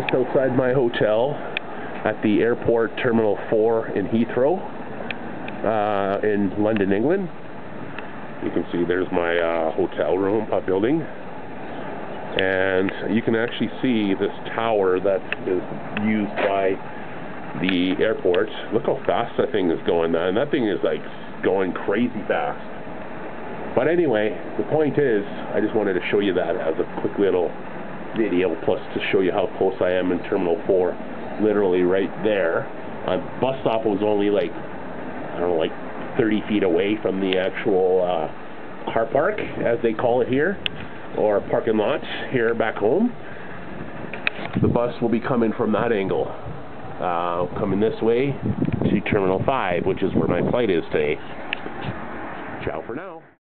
just outside my hotel at the airport Terminal 4 in Heathrow, in London, England. You can see there's my hotel room building, and you can actually see this tower that is used by the airport. Look how fast that thing is going, and that thing is like going crazy fast. But anyway, the point is, I just wanted to show you that as a quick little video, plus to show you how close I am in Terminal 4, literally right there. My bus stop was only like, I don't know, like 30 feet away from the actual car park, as they call it here, or parking lot here back home. The bus will be coming from that angle, coming this way to Terminal 5, which is where my flight is today. Ciao for now.